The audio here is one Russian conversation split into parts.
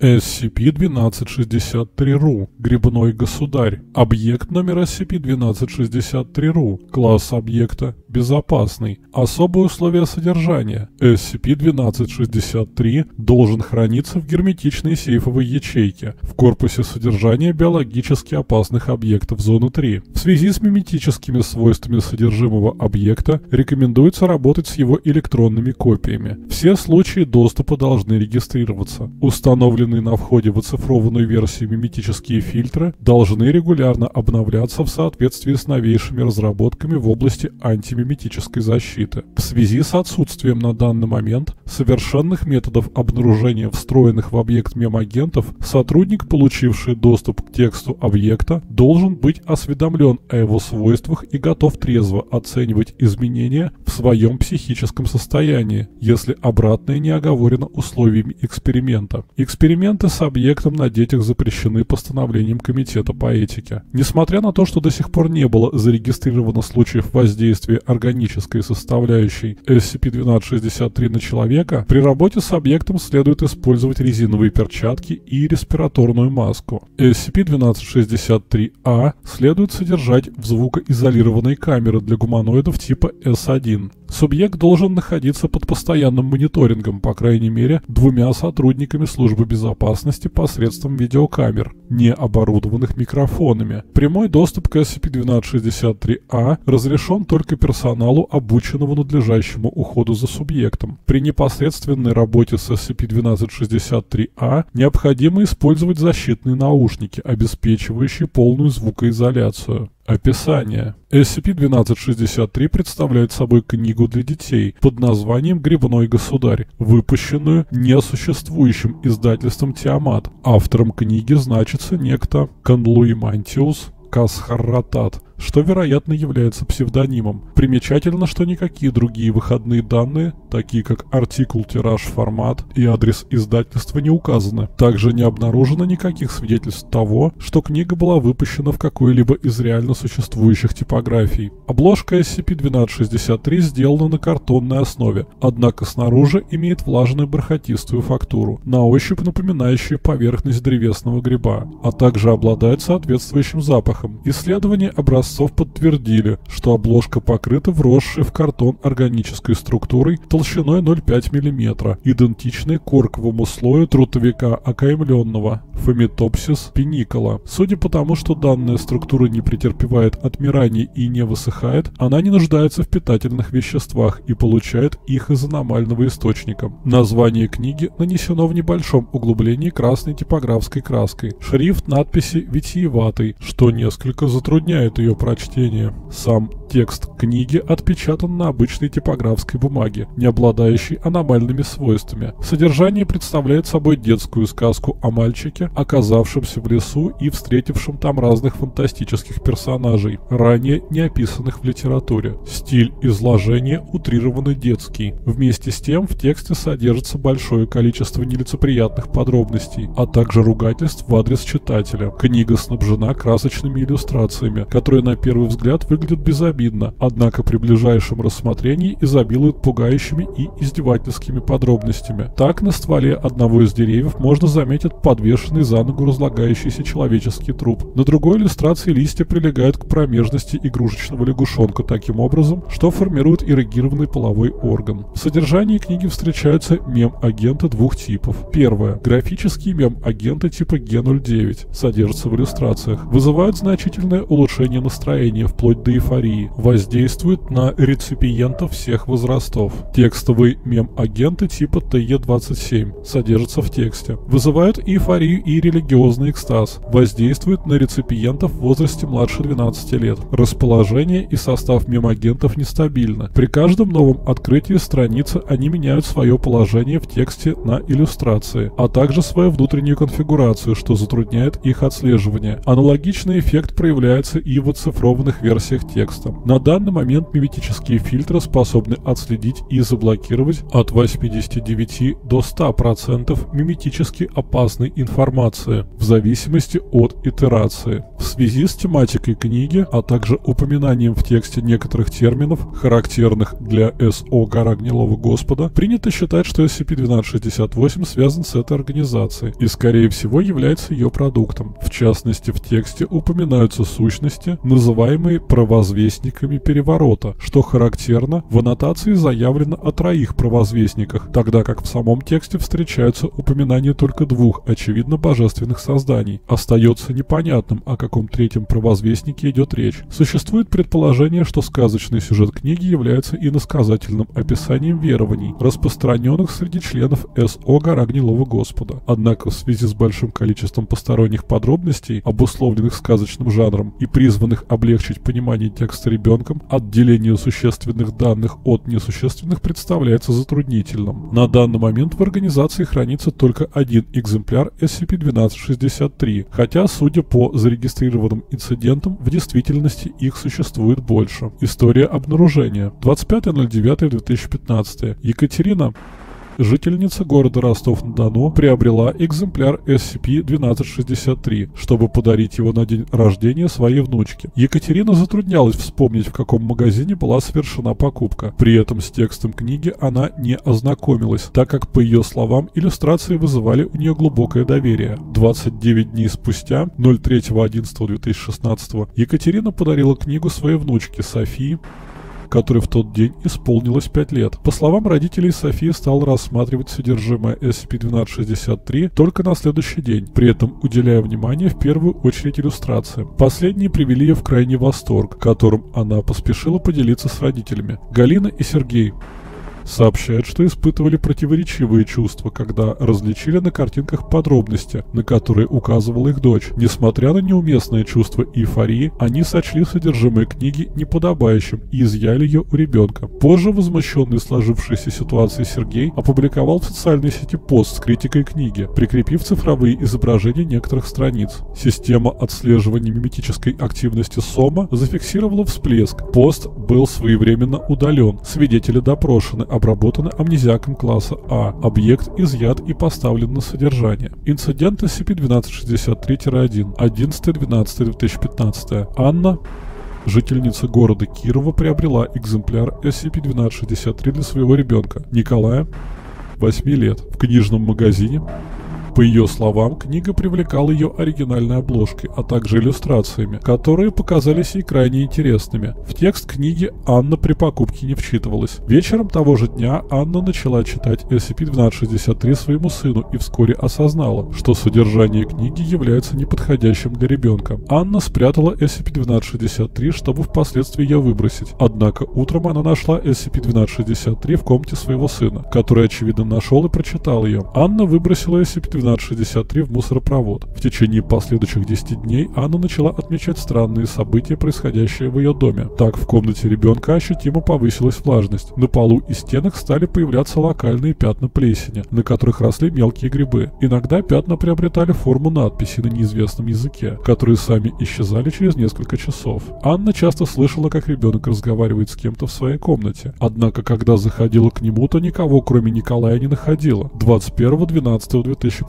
SCP-1263-RU, Грибной Государь, объект номер SCP-1263-RU, класс объекта безопасный, особые условия содержания. SCP-1263 должен храниться в герметичной сейфовой ячейке в корпусе содержания биологически опасных объектов зоны 3. В связи с миметическими свойствами содержимого объекта рекомендуется работать с его электронными копиями. Все случаи доступа должны регистрироваться. Установленные на входе в оцифрованную версию миметические фильтры должны регулярно обновляться в соответствии с новейшими разработками в области антимиметической защиты. В связи с отсутствием на данный момент совершенных методов обнаружения встроенных в объект мемагентов, сотрудник, получивший доступ к тексту объекта, должен быть осведомлен о его свойствах и готов трезво оценивать изменения в своем психическом состоянии, если обратное не оговорено условиями эксперимента. Эксперименты с объектом на детях запрещены постановлением Комитета по этике. Несмотря на то, что до сих пор не было зарегистрировано случаев воздействия органической составляющей SCP-1263 на человека, при работе с объектом следует использовать резиновые перчатки и респираторную маску. SCP-1263-A следует содержать в звукоизолированной камере для гуманоидов типа S1. Субъект должен находиться под постоянным мониторингом, по крайней мере, двумя сотрудниками службы безопасности посредством видеокамер, не оборудованных микрофонами. Прямой доступ к SCP-1263-A разрешен только персоналу, обученному надлежащему уходу за субъектом. При непосредственной работе с SCP-1263-A необходимо использовать защитные наушники, обеспечивающие полную звукоизоляцию. Описание. SCP-1263 представляет собой книгу для детей под названием «Грибной Государь», выпущенную несуществующим издательством «Тиамат». Автором книги значится некто Канлуимантиус Касхаратат, что, вероятно, является псевдонимом. Примечательно, что никакие другие выходные данные, такие как артикул, тираж, формат и адрес издательства, не указаны. Также не обнаружено никаких свидетельств того, что книга была выпущена в какой-либо из реально существующих типографий. Обложка SCP-1263 сделана на картонной основе, однако снаружи имеет влажную бархатистую фактуру, на ощупь напоминающую поверхность древесного гриба, а также обладает соответствующим запахом. Исследование образца подтвердили, что обложка покрыта вросшей в картон органической структурой толщиной 0,5 мм, идентичной корковому слою трутовика окаймленного Фомитопсис Пиникола. Судя по тому, что данная структура не претерпевает отмираний и не высыхает, она не нуждается в питательных веществах и получает их из аномального источника. Название книги нанесено в небольшом углублении красной типографской краской. Шрифт надписи витиеватый, что несколько затрудняет ее прочтение. Сам текст книги отпечатан на обычной типографской бумаге, не обладающей аномальными свойствами. Содержание представляет собой детскую сказку о мальчике, оказавшемся в лесу и встретившем там разных фантастических персонажей, ранее не описанных в литературе. Стиль изложения утрированно детский. Вместе с тем в тексте содержится большое количество нелицеприятных подробностей, а также ругательств в адрес читателя. Книга снабжена красочными иллюстрациями, которые на первый взгляд выглядят безобидно, однако при ближайшем рассмотрении изобилуют пугающими и издевательскими подробностями. Так, на стволе одного из деревьев можно заметить подвешенный за ногу разлагающийся человеческий труп. На другой иллюстрации листья прилегают к промежности игрушечного лягушонка таким образом, что формирует эрегированный половой орган. В содержании книги встречаются мем-агенты двух типов. Первое. Графические мем-агенты типа G09 содержатся в иллюстрациях. Вызывают значительное улучшение настроения вплоть до эйфории, воздействует на реципиентов всех возрастов. Текстовые мем-агенты типа TE27 содержатся в тексте. Вызывают эйфорию и религиозный экстаз, воздействует на реципиентов в возрасте младше 12 лет. Расположение и состав мем-агентов нестабильно. При каждом новом открытии страницы они меняют свое положение в тексте на иллюстрации, а также свою внутреннюю конфигурацию, что затрудняет их отслеживание. Аналогичный эффект проявляется и в оцифрованных версиях текста. На данный момент миметические фильтры способны отследить и заблокировать от 89 до 100% миметически опасной информации в зависимости от итерации. В связи с тематикой книги, а также упоминанием в тексте некоторых терминов, характерных для СО «Гора Гнилого Господа», принято считать, что SCP-1268 связан с этой организацией и, скорее всего, является ее продуктом. В частности, в тексте упоминаются сущности, называемые провозвестниками переворота, что характерно, в аннотации заявлено о 3 провозвестниках, тогда как в самом тексте встречаются упоминания только 2, очевидно, божественных созданий. Остается непонятным, о каком 3-м провозвестнике идет речь. Существует предположение, что сказочный сюжет книги является иносказательным описанием верований, распространенных среди членов СО «Гора Гнилого Господа». Однако в связи с большим количеством посторонних подробностей, обусловленных сказочным жанром и призванных облегчить понимание текста ребенком, отделение существенных данных от несущественных представляется затруднительным. На данный момент в организации хранится только 1 экземпляр SCP-1263, хотя, судя по зарегистрированным инцидентам, в действительности их существует больше. История обнаружения. 25.09.2015. Екатерина, жительница города Ростов-на-Дону, приобрела экземпляр SCP-1263, чтобы подарить его на день рождения своей внучке. Екатерина затруднялась вспомнить, в каком магазине была совершена покупка. При этом с текстом книги она не ознакомилась, так как, по ее словам, иллюстрации вызывали у нее глубокое доверие. 29 дней спустя, 03.11.2016, Екатерина подарила книгу своей внучке Софии, которой в тот день исполнилось 5 лет. По словам родителей, София стала рассматривать содержимое SCP-1263 только на следующий день, при этом уделяя внимание в первую очередь иллюстрациям. Последние привели ее в крайний восторг, которым она поспешила поделиться с родителями. Галина и Сергей сообщают, что испытывали противоречивые чувства, когда различили на картинках подробности, на которые указывала их дочь. Несмотря на неуместное чувство эйфории, они сочли содержимое книги неподобающим и изъяли ее у ребенка. Позже возмущенный сложившейся ситуацией Сергей опубликовал в социальной сети пост с критикой книги, прикрепив цифровые изображения некоторых страниц. Система отслеживания миметической активности СОМа зафиксировала всплеск. Пост был своевременно удален, свидетели допрошены, обработаны амнезиаком класса А, объект изъят и поставлен на содержание. Инцидент SCP-1263-1. 11.12.2015. Анна, жительница города Кирова, приобрела экземпляр SCP-1263 для своего ребенка Николая, 8 лет, в книжном магазине. По ее словам, книга привлекала ее оригинальной обложкой, а также иллюстрациями, которые показались ей крайне интересными. В текст книги Анна при покупке не вчитывалась. Вечером того же дня Анна начала читать SCP-1263 своему сыну и вскоре осознала, что содержание книги является неподходящим для ребенка. Анна спрятала SCP-1263, чтобы впоследствии ее выбросить. Однако утром она нашла SCP-1263 в комнате своего сына, который, очевидно, нашел и прочитал ее. Анна выбросила SCP-1263 в мусоропровод. В течение последующих 10 дней Анна начала отмечать странные события, происходящие в ее доме. Так, в комнате ребенка ощутимо повысилась влажность. На полу и стенах стали появляться локальные пятна плесени, на которых росли мелкие грибы. Иногда пятна приобретали форму надписи на неизвестном языке, которые сами исчезали через несколько часов. Анна часто слышала, как ребенок разговаривает с кем-то в своей комнате. Однако, когда заходила к нему, то никого, кроме Николая, не находила. 21.12.2015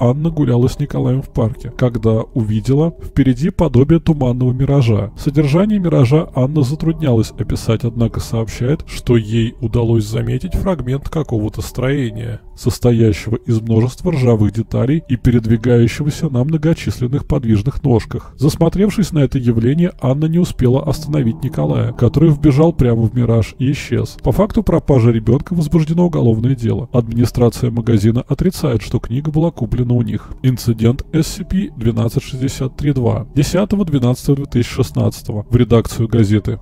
Анна гуляла с Николаем в парке, когда увидела впереди подобие туманного миража. Содержание миража Анна затруднялась описать, однако сообщает, что ей удалось заметить фрагмент какого-то строения, состоящего из множества ржавых деталей и передвигающегося на многочисленных подвижных ножках. Засмотревшись на это явление, Анна не успела остановить Николая, который вбежал прямо в мираж и исчез. По факту пропажи ребенка возбуждено уголовное дело. Администрация магазина отрицает, что книга была куплена у них. Инцидент SCP-1263-2. 10.12.2016 в редакцию газеты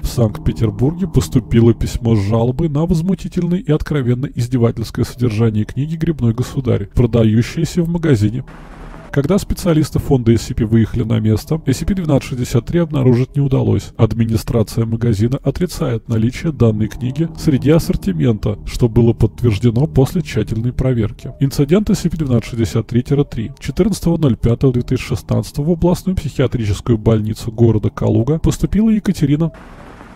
в Санкт-Петербурге поступило письмо с жалобой на возмутительное и откровенно издевательское содержание книги «Грибной Государь», продающейся в магазине Когда специалисты фонда SCP выехали на место, SCP-1263 обнаружить не удалось. Администрация магазина отрицает наличие данной книги среди ассортимента, что было подтверждено после тщательной проверки. Инцидент SCP-1263-3. 14.05.2016 в областную психиатрическую больницу города Калуга поступила Екатерина,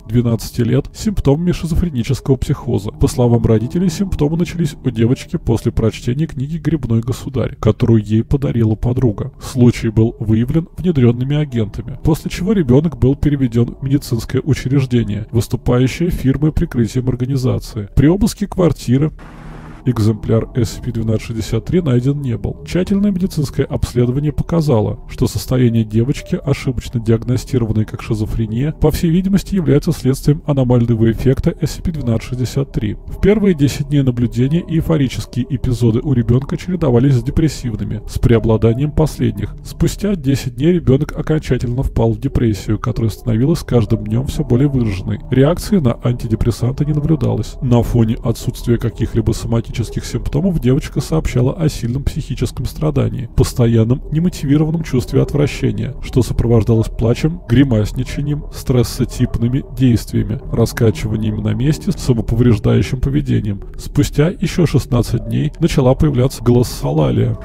12 лет, с симптомами шизофренического психоза. По словам родителей, симптомы начались у девочки после прочтения книги «Грибной Государь», которую ей подарила подруга. Случай был выявлен внедренными агентами, после чего ребенок был переведен в медицинское учреждение, выступающее фирмой прикрытием организации. При обыске квартиры экземпляр SCP-1263 найден не был. Тщательное медицинское обследование показало, что состояние девочки, ошибочно диагностированное как шизофрения, по всей видимости является следствием аномального эффекта SCP-1263. В первые 10 дней наблюдения эйфорические эпизоды у ребенка чередовались с депрессивными, с преобладанием последних. Спустя 10 дней ребенок окончательно впал в депрессию, которая становилась с каждым днем все более выраженной. Реакции на антидепрессанты не наблюдалось. На фоне отсутствия каких-либо соматических симптомов девочка сообщала о сильном психическом страдании, постоянном немотивированном чувстве отвращения, что сопровождалось плачем, гримасничанием, стрессотипными действиями, раскачиваниями на месте, самоповреждающим поведением. Спустя еще 16 дней начала появляться глоссолалия.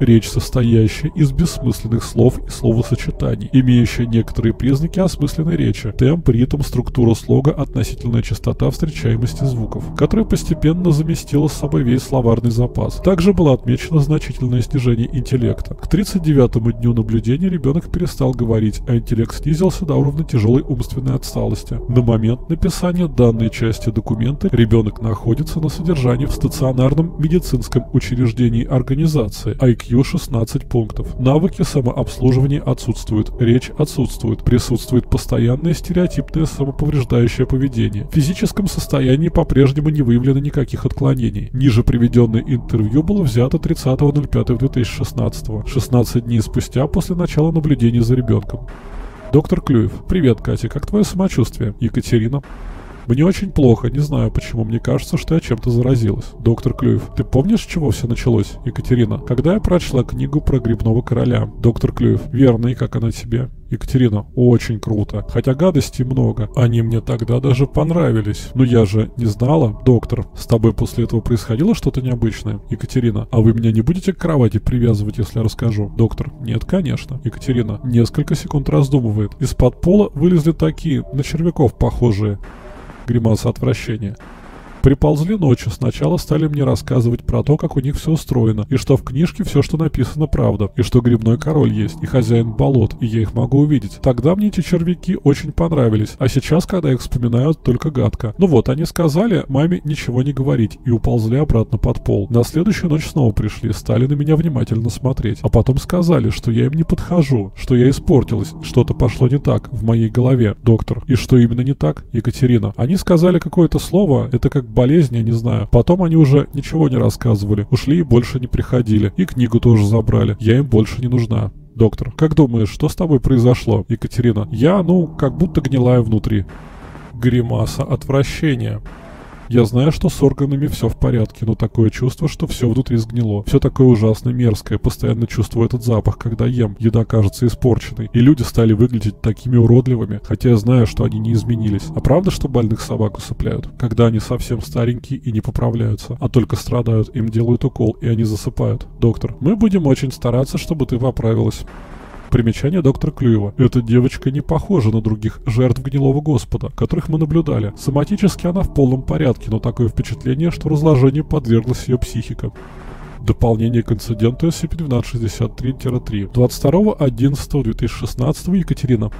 Речь, состоящая из бессмысленных слов и словосочетаний, имеющая некоторые признаки осмысленной речи, темп, ритм, структура слога, относительная частота встречаемости звуков, которая постепенно заместила с собой весь словарный запас. Также было отмечено значительное снижение интеллекта. К 39-му дню наблюдения ребенок перестал говорить, а интеллект снизился до уровня тяжелой умственной отсталости. На момент написания данной части документа ребенок находится на содержании в стационарном медицинском учреждении организации, IQ 16 пунктов. Навыки самообслуживания отсутствуют, речь отсутствует, присутствует постоянное стереотипное самоповреждающее поведение. В физическом состоянии по-прежнему не выявлено никаких отклонений. Ниже приведенное интервью было взято 30.05.2016, 16 дней спустя после начала наблюдений за ребенком. Доктор Клюев. Привет, Катя, как твое самочувствие? Екатерина. Мне очень плохо, не знаю почему, мне кажется, что я чем-то заразилась. Доктор Клюев. Ты помнишь, с чего все началось? Екатерина. Когда я прочла книгу про Грибного короля. Доктор Клюев. Верно, и как она тебе? Екатерина. Очень круто. Хотя гадостей много. Они мне тогда даже понравились. Но я же не знала. Доктор. С тобой после этого происходило что-то необычное? Екатерина. А вы меня не будете к кровати привязывать, если я расскажу? Доктор. Нет, конечно. Екатерина. Несколько секунд раздумывает. Из-под пола вылезли такие, на червяков похожие. Гримаса отвращения. Приползли ночью, сначала стали мне рассказывать про то, как у них все устроено, и что в книжке все, что написано, правда, и что Грибной король есть, и хозяин болот, и я их могу увидеть. Тогда мне эти червяки очень понравились, а сейчас, когда их вспоминают, только гадко. Ну вот, они сказали маме ничего не говорить и уползли обратно под пол. На следующую ночь снова пришли, стали на меня внимательно смотреть, а потом сказали, что я им не подхожу, что я испортилась, что-то пошло не так в моей голове. Доктор. И что именно не так? Екатерина. Они сказали какое-то слово, это как болезнь, я не знаю. Потом они уже ничего не рассказывали, ушли и больше не приходили. И книгу тоже забрали. Я им больше не нужна. Доктор. Как думаешь, что с тобой произошло? Екатерина. Я, как будто гнилая внутри. Гримаса отвращения. Я знаю, что с органами все в порядке, но такое чувство, что все внутри сгнило. Все такое ужасно мерзкое, постоянно чувствую этот запах, когда ем. Еда кажется испорченной, и люди стали выглядеть такими уродливыми, хотя я знаю, что они не изменились. А правда, что больных собак усыпляют? Когда они совсем старенькие и не поправляются, а только страдают, им делают укол, и они засыпают. Доктор, мы будем очень стараться, чтобы ты поправилась. Примечание доктора Клюева. Эта девочка не похожа на других жертв Гнилого Господа, которых мы наблюдали. Соматически она в полном порядке, но такое впечатление, что разложению подверглась ее психика. Дополнение к инциденту SCP-1263-3. 22.11.2016 Екатерина.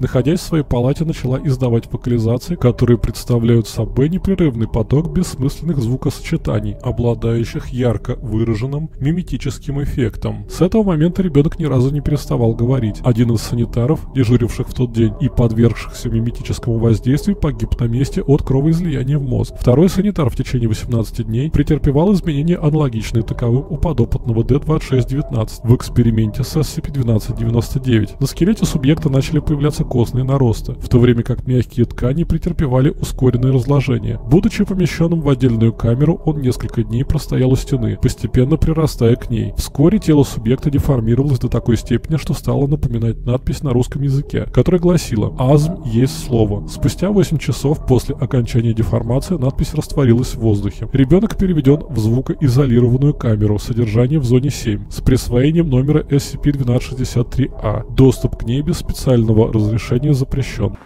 Находясь в своей палате, начала издавать вокализации, которые представляют собой непрерывный поток бессмысленных звукосочетаний, обладающих ярко выраженным миметическим эффектом. С этого момента ребенок ни разу не переставал говорить. Один из санитаров, дежуривших в тот день и подвергшихся миметическому воздействию, погиб на месте от кровоизлияния в мозг. Второй санитар в течение 18 дней претерпевал изменения, аналогичные таковым у подопытного D2619 в эксперименте с SCP-1299. На скелете субъекта начали появляться костные наросты, в то время как мягкие ткани претерпевали ускоренное разложение. Будучи помещенным в отдельную камеру, он несколько дней простоял у стены, постепенно прирастая к ней. Вскоре тело субъекта деформировалось до такой степени, что стало напоминать надпись на русском языке, которая гласила «Азм есть слово». Спустя 8 часов после окончания деформации надпись растворилась в воздухе. Ребенок переведен в звукоизолированную камеру, содержание в зоне 7, с присвоением номера SCP-1263-A. Доступ к ней без специального разрешения запрещен.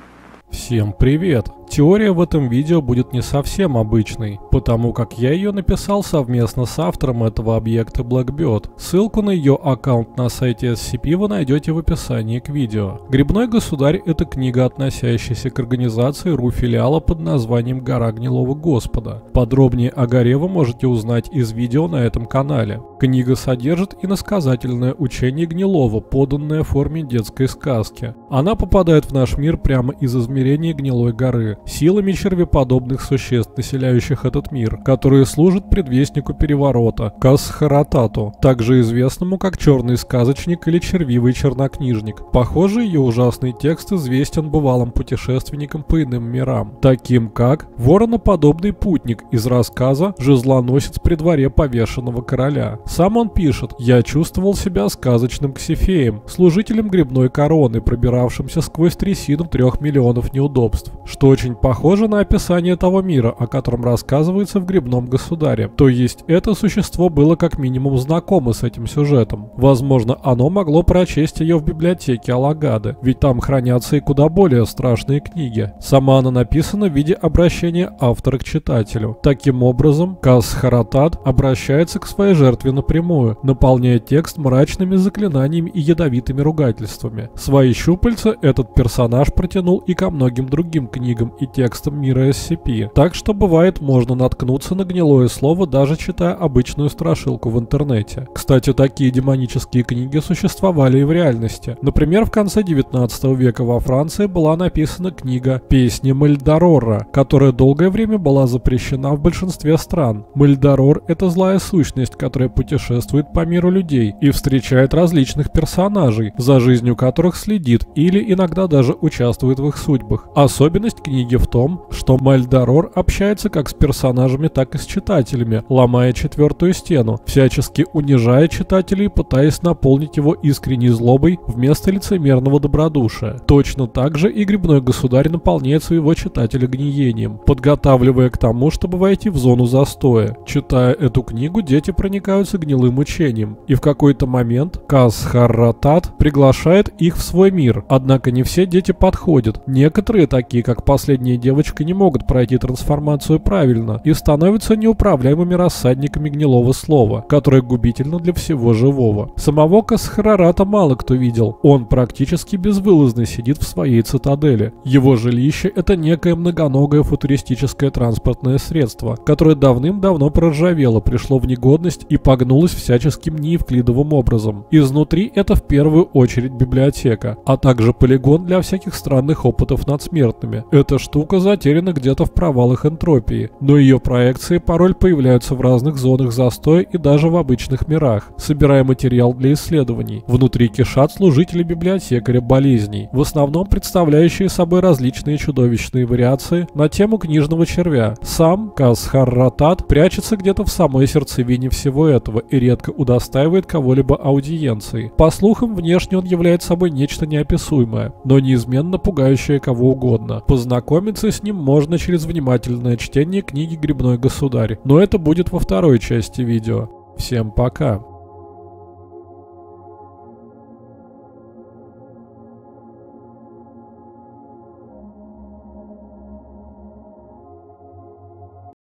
Всем привет! Теория в этом видео будет не совсем обычной, потому как я ее написал совместно с автором этого объекта Blackbird. Ссылку на ее аккаунт на сайте SCP вы найдете в описании к видео. «Грибной Государь» — это книга, относящаяся к организации РУ филиала под названием «Гора Гнилого Господа». Подробнее о горе вы можете узнать из видео на этом канале. Книга содержит иносказательное учение Гнилова, поданное в форме детской сказки. Она попадает в наш мир прямо из измерения Гнилой горы, силами червеподобных существ, населяющих этот мир, которые служат предвестнику переворота, Касхаратату, также известному как черный сказочник или червивый чернокнижник. Похоже, ее ужасный текст известен бывалым путешественникам по иным мирам, таким как вороноподобный путник из рассказа «Жезлоносец при дворе повешенного короля». Сам он пишет: «Я чувствовал себя сказочным Ксифеем, служителем грибной короны, пробиравшимся сквозь трясину 3 миллионов неудобств», что очень похоже на описание того мира, о котором рассказывается в «Грибном Государе». То есть это существо было как минимум знакомо с этим сюжетом. Возможно, оно могло прочесть ее в библиотеке Аллагады, ведь там хранятся и куда более страшные книги. Сама она написана в виде обращения автора к читателю. Таким образом, Касхаратат обращается к своей жертве напрямую, наполняя текст мрачными заклинаниями и ядовитыми ругательствами. Свои щупальца этот персонаж протянул и ко многим другим книгам и текстом мира SCP. Так что бывает, можно наткнуться на гнилое слово, даже читая обычную страшилку в интернете. Кстати, такие демонические книги существовали и в реальности. Например, в конце 19 века во Франции была написана книга «Песни Мальдорорра», которая долгое время была запрещена в большинстве стран. Мальдорор — это злая сущность, которая путешествует по миру людей и встречает различных персонажей, за жизнью которых следит или иногда даже участвует в их судьбах. Особенность книги в том, что Мальдорор общается как с персонажами, так и с читателями, ломая четвертую стену, всячески унижая читателей, пытаясь наполнить его искренней злобой вместо лицемерного добродушия. Точно так же и «Грибной Государь» наполняет своего читателя гниением, подготавливая к тому, чтобы войти в зону застоя. Читая эту книгу, дети проникаются гнилым учением, и в какой-то момент Касхаратат приглашает их в свой мир. Однако не все дети подходят. Некоторые, такие как последняя девочка, не могут пройти трансформацию правильно и становятся неуправляемыми рассадниками гнилого слова, которое губительно для всего живого. Самого Касхарарата мало кто видел, он практически безвылазно сидит в своей цитадели. Его жилище — это некое многоногое футуристическое транспортное средство, которое давным-давно проржавело, пришло в негодность и погнулось всяческим неевклидовым образом. Изнутри это в первую очередь библиотека, а также полигон для всяких странных опытов над смертными. Эта штука затеряна где-то в провалах энтропии, но ее проекции порой появляются в разных зонах застоя и даже в обычных мирах, собирая материал для исследований. Внутри кишат служители библиотекаря болезней, в основном представляющие собой различные чудовищные вариации на тему книжного червя. Сам Касхаратат прячется где-то в самой сердцевине всего этого и редко удостаивает кого-либо аудиенции. По слухам, внешне он является собой нечто неописуемое, но неизменно пугающее кого угодно. Познакомиться с ним можно через внимательное чтение книги «Грибной Государь», но это будет во второй части видео. Всем пока!